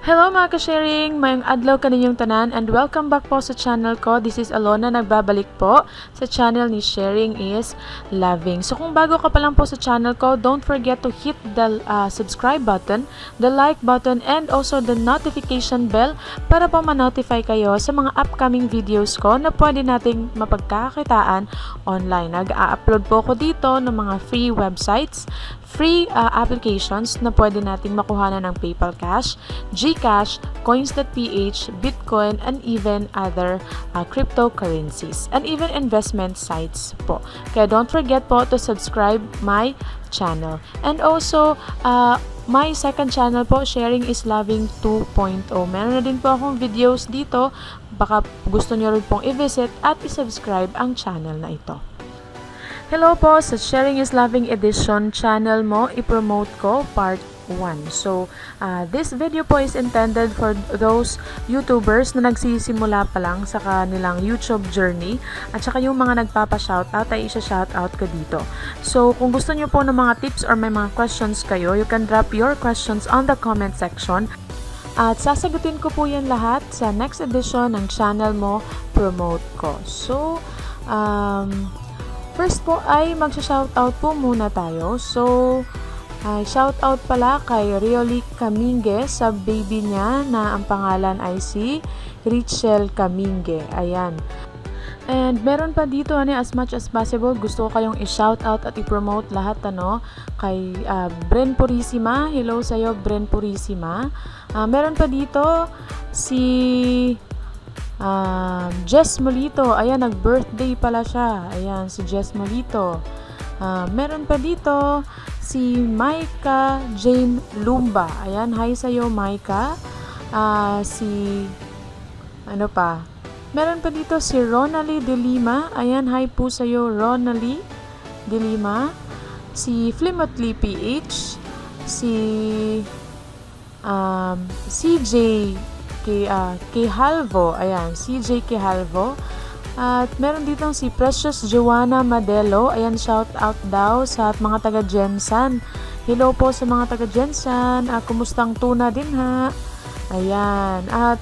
Hello mga ka-sharing! Mayong adlaw kaninyong tanan and welcome back po sa channel ko. This is Alona, nagbabalik po sa channel ni Sharing is Loving. So kung bago ka pa lang po sa channel ko, don't forget to hit the subscribe button, the like button, and also the notification bell para po ma-notify kayo sa mga upcoming videos ko na pwede nating mapagkakitaan online. Nag-upload po ko dito ng mga free websites, free applications na pwede nating makuha na ng PayPal Cash, Gcash, Coins.ph, Bitcoin, and even other cryptocurrencies and even investment sites po. Kaya don't forget po to subscribe my channel. And also, my second channel po, Sharing is Loving 2.0. Meron na din po akong videos dito. Baka gusto nyo rin pong i-visit at i-subscribe ang channel na ito. Hello po sa Sharing is Loving Edition channel mo, i-promote ko part 1. So, this video po is intended for those YouTubers na nagsisimula pa lang sa kanilang YouTube journey at saka yung mga nagpapa-shoutout ay isa-shoutout ko dito. So, kung gusto nyo po ng mga tips or may mga questions kayo, you can drop your questions on the comment section at sasagutin ko po yan lahat sa next edition ng channel mo, Promote Ko. So, first po ay magsha-shoutout po muna tayo. So, shoutout pala kay Ronalee Camingue sa baby niya na ang pangalan ay si Richelle Camingue. Ayan. And meron pa dito, as much as possible, gusto ko kayong i-shoutout at i-promote lahat, kay Bren Purisima. Hello sa'yo, Bren Purisima. Meron pa dito si Jess Mulito. Ayan, nag-birthday pala siya. Ayan, si Jess Mulito. Meron pa dito si Micah Jane Lumba. Ayan, hi sa'yo Micah. Meron pa dito si Ronalee Delima. Ayan, hi po sa'yo Ronalee Delima. Si Flimotly PH. Si CJ Kihalvo. Ayan, CJ Kihalvo. At meron dito si Precious Joanna Madelo. Ayan, shout out daw sa mga taga-Jensan. Hello po sa mga taga-Jensan. Kumustang tuna din ha? Ayan. At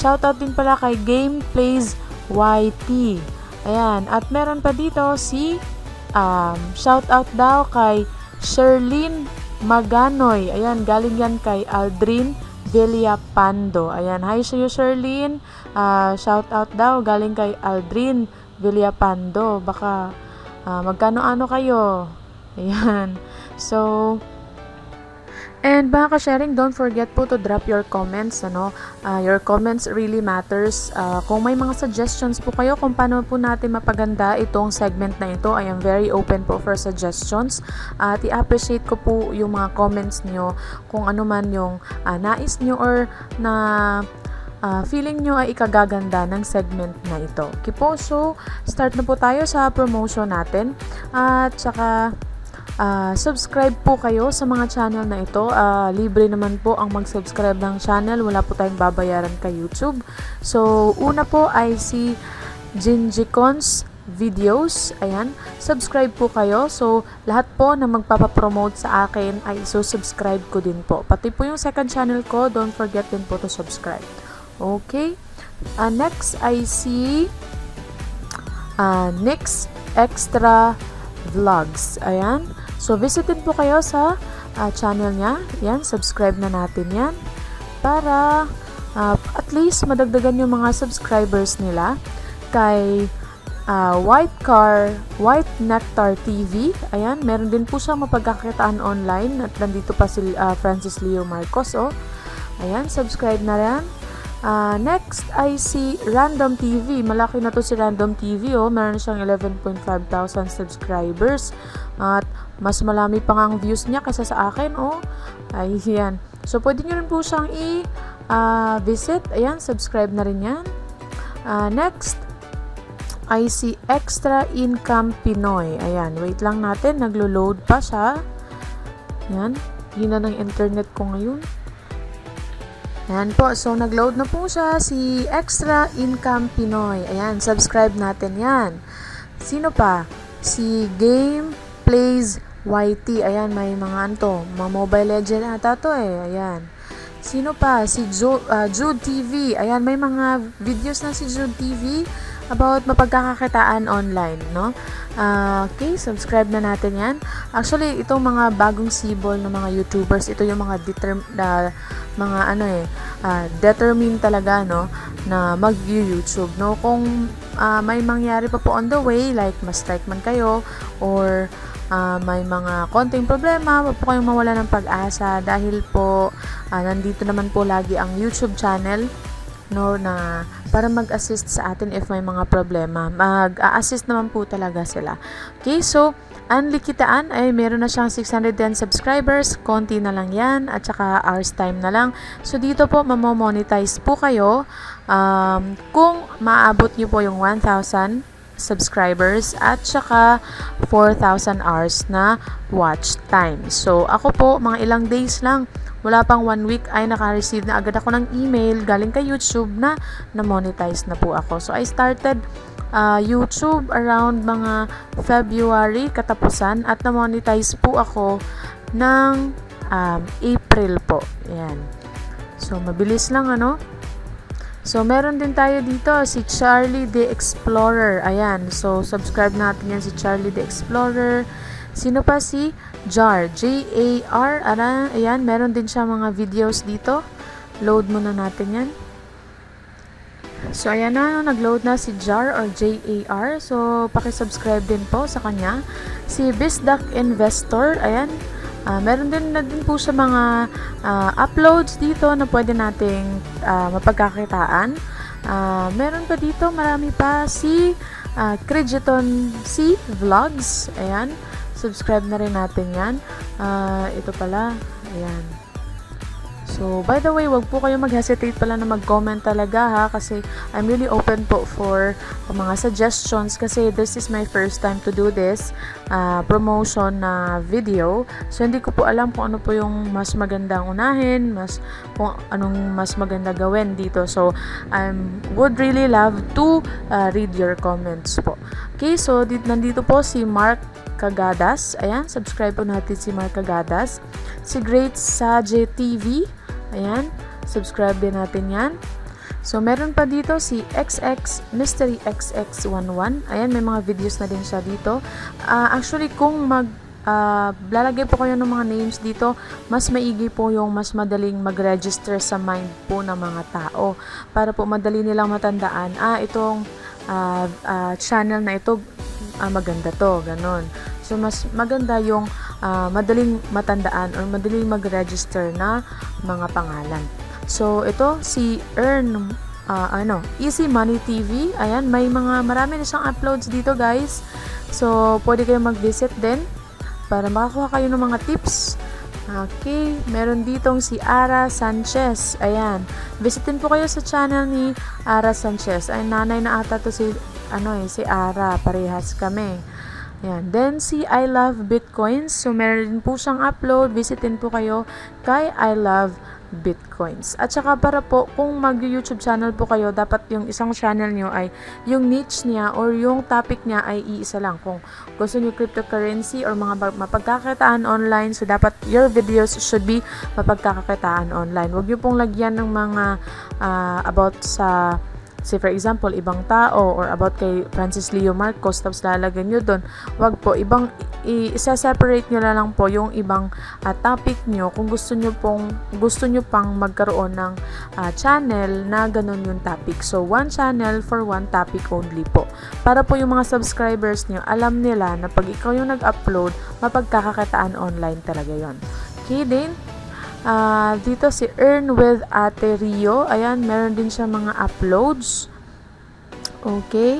shout out din pala kay Gameplays YT. Ayan. At meron pa dito si shout out daw kay Sherlyn Maganoy. Ayan, galing yan kay Aldrin Villapando. Ayan, hi sa'yo Sherlyn. Shout out daw galing kay Aldrin Villapando. Baka magkano-ano kayo. Ayan. So, and baka sharing, don't forget po to drop your comments. Your comments really matters. Kung may mga suggestions po kayo kung paano po natin mapaganda itong segment na ito, I am very open po for suggestions. At i-appreciate ko po yung mga comments nyo kung ano man yung nais nyo or na feeling nyo ay ikagaganda ng segment na ito. Okay po, so start na po tayo sa promotion natin. At saka subscribe po kayo sa mga channel na ito. Libre naman po ang mag-subscribe ng channel. Wala po tayong babayaran kay YouTube. So, una po ay si Jinjicon's videos. Ayan. Subscribe po kayo. So, lahat po na magpapapromote sa akin ay isusubscribe ko din po. Pati po yung second channel ko, don't forget din po to subscribe. Okay. Next ay si Extra Vlogs. Ayan. So, visitin po kayo sa channel niya. Yan, subscribe na natin yan para at least madagdagan yung mga subscribers nila kay White Nectar TV. Ayan, meron din po siyang mapagkakitaan online at nandito pa si Francis Leo Marcos. Oh. Ayan, subscribe na rin. Next ay si Random TV. Malaki na to si Random TV. Oh. Meron siyang 11,500 subscribers. At mas malami pa nga ang views niya kaysa sa akin. Oh. Ayan. So, pwede nyo rin po siyang i-visit. Ayan, subscribe na rin yan. Next ay si Extra Income Pinoy. Ayan, wait lang natin. Naglo-load pa siya. Ayan, yun na ng internet ko ngayon. Ayan po, so nag-load na po siya si Extra Income Pinoy. Ayan, subscribe natin yan. Sino pa? Si Gameplays YT. Ayan, may mga mobile legend ata to eh. Ayan. Sino pa? Si Jude TV. Ayan, may mga videos na si Jude TV about mapagkakakitaan online, no? Okay, subscribe na natin yan. Actually, itong mga bagong sibol ng mga YouTubers, ito yung mga determine talaga, no, na mag-YouTube, no? Kung may mangyari pa po on the way, like ma-strike man kayo, or may mga konting problema, wag po kayong mawala ng pag-asa dahil po nandito naman po lagi ang YouTube channel, no, na para mag-assist sa atin if may mga problema. Mag-assist naman po talaga sila. Okay, so Anli Kitaan ay meron na siyang 610 subscribers, konti na lang yan, at saka hours time na lang. So dito po mamo-monetize po kayo kung maabot niyo po yung 1,000 subscribers at saka 4,000 hours na watch time. So ako po mga ilang days lang, wala pang 1 week ay naka-receive na agad ako ng email galing kay YouTube na na-monetize na po ako. So I started YouTube around mga February katapusan at na-monetize po ako ng April po. Ayan. So mabilis lang, ano? So meron din tayo dito si Charlie the Explorer. Ayan. So subscribe natin yan si Charlie the Explorer. Sino pa? Si Jar, J-A-R. Ayan, meron din siya mga videos dito. Load muna natin yan. So, ayan na, nag-load na si Jar or J-A-R. So, pakisubscribe din po sa kanya. Si Biz Duck Investor, ayan. Meron din na din po sa mga uploads dito na pwede nating mapagkakitaan. Meron pa dito, marami pa. Si Krijiton C Vlogs, ayan. Subscribe na rin natin yan. Ito pala, ayan. So, by the way, wag po kayo mag-hesitate pala na mag-comment talaga, ha, kasi I'm really open po for mga suggestions kasi this is my first time to do this promotion na video. So, hindi ko po alam kung ano po yung mas magandang unahin, kung anong mas maganda gawin dito. So, I would really love to read your comments po. Okay, so, nandito po si Mark Kagadas. Ayan, subscribe po natin si Mark Kagadas. Si Great Saje TV. Ayan, subscribe din natin yan. So, meron pa dito si XX Mystery XX11. Ayan, may mga videos na din siya dito. Actually, kung lalagay po kayo ng mga names dito, mas maigi po yung mas madaling mag-register sa mind po ng mga tao. Para po madali nilang matandaan, itong channel na ito, maganda to, ganon. So, mas maganda yung madaling matandaan or madaling mag-register na mga pangalan. So, ito si Easy Money TV. Ayan, may marami na siyang uploads dito, guys. So, pwede kayong mag-visit din para makakuha kayo ng mga tips. Okay, meron ditong si Ara Sanchez. Ayan, visitin po kayo sa channel ni Ara Sanchez. Ay, nanay na ata to si Ara, parehas kami. Ayan. Then, si I Love Bitcoins. So, meron din po siyang upload. Visitin po kayo kay I Love Bitcoins. At saka para po, kung mag-YouTube channel po kayo, dapat yung isang channel nyo ay, yung niche niya or yung topic niya ay iisa lang. Kung gusto nyo cryptocurrency or mga mapagkakakitaan online, so dapat your videos should be mapagkakakitaan online. Huwag nyo pong lagyan ng mga about sa... Say for example, ibang tao or about kay Francis Leo Marcos, tapos lalagyan nyo doon. Wag po, isa-separate nyo na lang po yung ibang topic nyo kung gusto nyo pang magkaroon ng channel na ganun yung topic. So, one channel for one topic only po. Para po yung mga subscribers nyo, alam nila na pag ikaw yung nag-upload, mapagkakakitaan online talaga yon. Okay din? Dito si Earn with Ate Rio. Ayan, meron din siya mga uploads. Okay.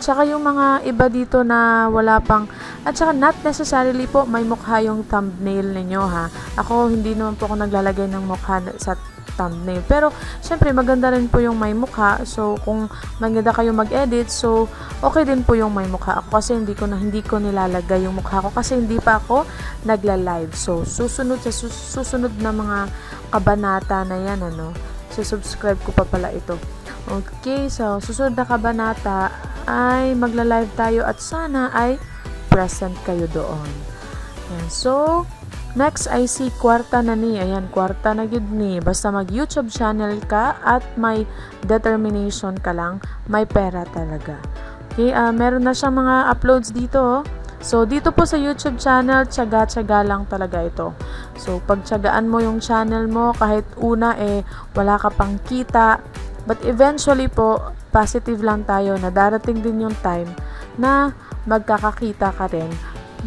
Tsaka yung mga iba dito na wala pang... At saka not necessarily po may mukha yung thumbnail ninyo, ha. Ako, hindi naman po ako naglalagay ng mukha sa thumbnail. Pero, syempre, maganda rin po yung may mukha. So, kung maganda kayo mag-edit, so, okay din po yung may mukha. Ako kasi hindi ko nilalagay yung mukha ko kasi hindi pa ako nagla-live. So, susunod na mga kabanata na yan, ano. So, subscribe ko pa pala ito. Okay, so, susunod na kabanata ay magla-live tayo at sana ay present kayo doon. Ayan, so, Next ay si Kwarta na ni. Ayan, Kwarta na gid ni. Basta mag YouTube channel ka at may determination ka lang, may pera talaga. Okay, meron na siyang mga uploads dito oh. So, dito po sa YouTube channel, tiyaga-tiyaga lang talaga ito. So, pagtiyagaan mo yung channel mo, kahit una eh, wala ka pang kita. But eventually po, positive lang tayo na darating din yung time na magkakakita ka rin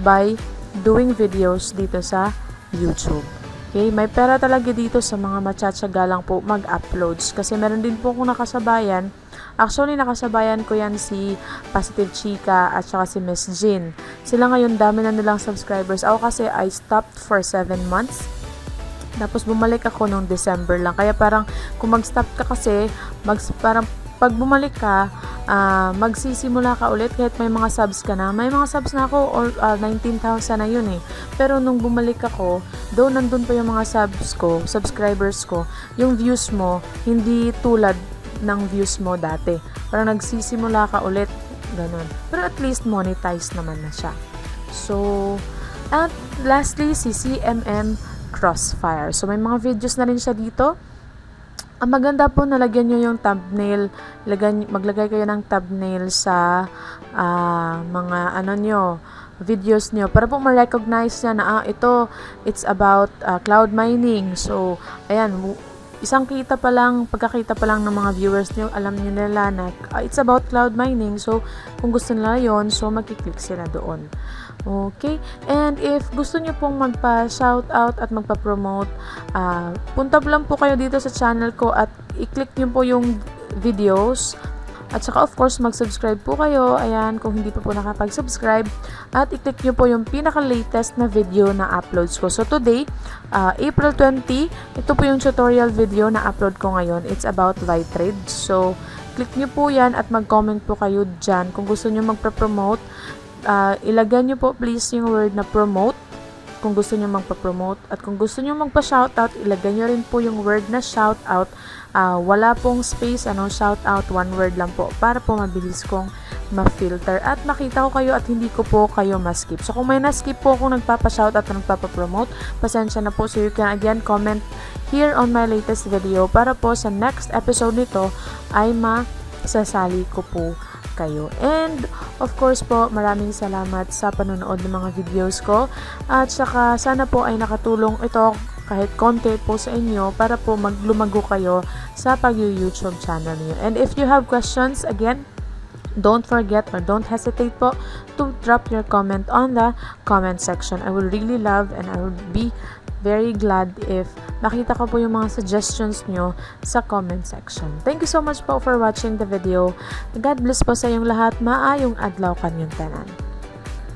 by doing videos dito sa YouTube. Okay, may pera talaga dito sa mga matsatsaga lang po mag-uploads. Kasi meron din po akong nakasabayan. Actually, nakasabayan ko yan si Positive Chica at saka si Miss Jean. Sila ngayon, dami na nilang subscribers. Ako kasi, I stopped for 7 months. Tapos, bumalik ako noong December lang. Kaya parang, kung mag-stop ka kasi, parang pag bumalik ka, magsisimula ka ulit kahit may mga subs ka na. May mga subs na ako, or 19,000 na yun eh. Pero nung bumalik ako, though nandun pa yung mga subs ko, subscribers ko, yung views mo, hindi tulad ng views mo dati. Parang nagsisimula ka ulit. Ganun. Pero at least monetize naman na siya. So, at lastly, si CMM Crossfire. So, may mga videos na rin siya dito. Ang maganda po, nalagyan nyo yung thumbnail. Maglagay kayo ng thumbnail sa mga ano nyo, videos nyo. Para po ma-recognize niya na ito, it's about cloud mining. So, ayan, isang kita pa lang, pagkakita pa lang ng mga viewers niyo, alam niyo nila na it's about cloud mining. So, kung gusto nila yon, so magki-click sila doon. Okay? And if gusto niyo pong magpa-shoutout at magpa-promote, punta lang po kayo dito sa channel ko at i-click niyo po yung videos. At saka of course, mag-subscribe po kayo. Ayan, kung hindi pa po nakapag-subscribe. At i-click nyo po yung pinaka-latest na video na uploads ko. So today, April 20, ito po yung tutorial video na upload ko ngayon. It's about Lightrade. So, click nyo po yan at mag-comment po kayo dyan. Kung gusto nyo magpa-promote, ilagyan nyo po please yung word na promote. Kung gusto nyo magpa-promote at kung gusto nyo magpa-shoutout, ilagay nyo rin po yung word na shoutout. Wala pong space, shoutout, one word lang po para po mabilis kong ma-filter at makita ko kayo at hindi ko po kayo ma-skip. So, kung may na-skip po kung nagpapa-shoutout at nagpapa-promote, pasensya na po. So, you can again comment here on my latest video para po sa next episode nito ay masasali ko po kayo. And, of course po, maraming salamat sa panonood ng mga videos ko. At saka, sana po ay nakatulong ito kahit konti po sa inyo para po maglumago kayo sa pag-YouTube channel niyo. And if you have questions, again, don't forget or don't hesitate po to drop your comment on the comment section. I will really love and I will be very glad if makita ko po yung mga suggestions nyo sa comment section. Thank you so much po for watching the video. God bless po sa iyong lahat. Maayong adlaw kanyang tanan.